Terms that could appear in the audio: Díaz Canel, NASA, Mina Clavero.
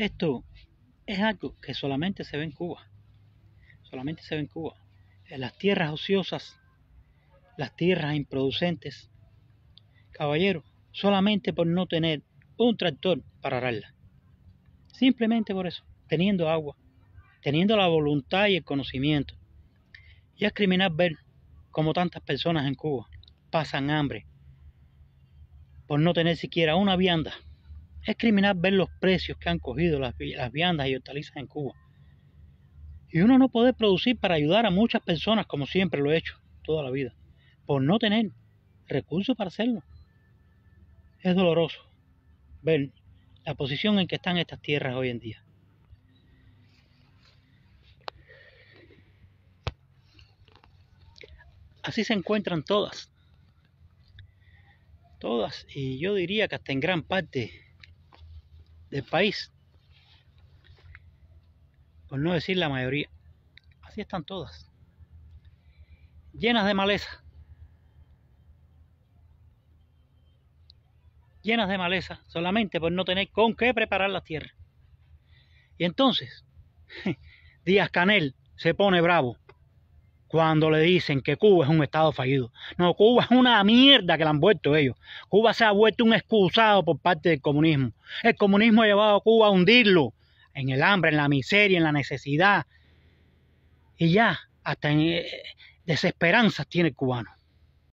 Esto es algo que solamente se ve en Cuba. Solamente se ve en Cuba. Las tierras ociosas, las tierras improducentes, caballero, solamente por no tener un tractor para ararla. Simplemente por eso, teniendo agua, teniendo la voluntad y el conocimiento. Y es criminal ver cómo tantas personas en Cuba pasan hambre por no tener siquiera una vianda. Es criminal ver los precios que han cogido las viandas y hortalizas en Cuba. Y uno no puede producir para ayudar a muchas personas, como siempre lo he hecho toda la vida, por no tener recursos para hacerlo. Es doloroso ver la posición en que están estas tierras hoy en día. Así se encuentran todas. Todas, y yo diría que hasta en gran parte del país, por no decir la mayoría. Así están todas, llenas de maleza. Llenas de maleza, solamente por no tener con qué preparar la tierra. Y entonces, Díaz Canel se pone bravo cuando le dicen que Cuba es un estado fallido. No, Cuba es una mierda que la han vuelto ellos. Cuba se ha vuelto un excusado por parte del comunismo. El comunismo ha llevado a Cuba a hundirlo en el hambre, en la miseria, en la necesidad. Y ya, hasta en desesperanzas tiene el cubano.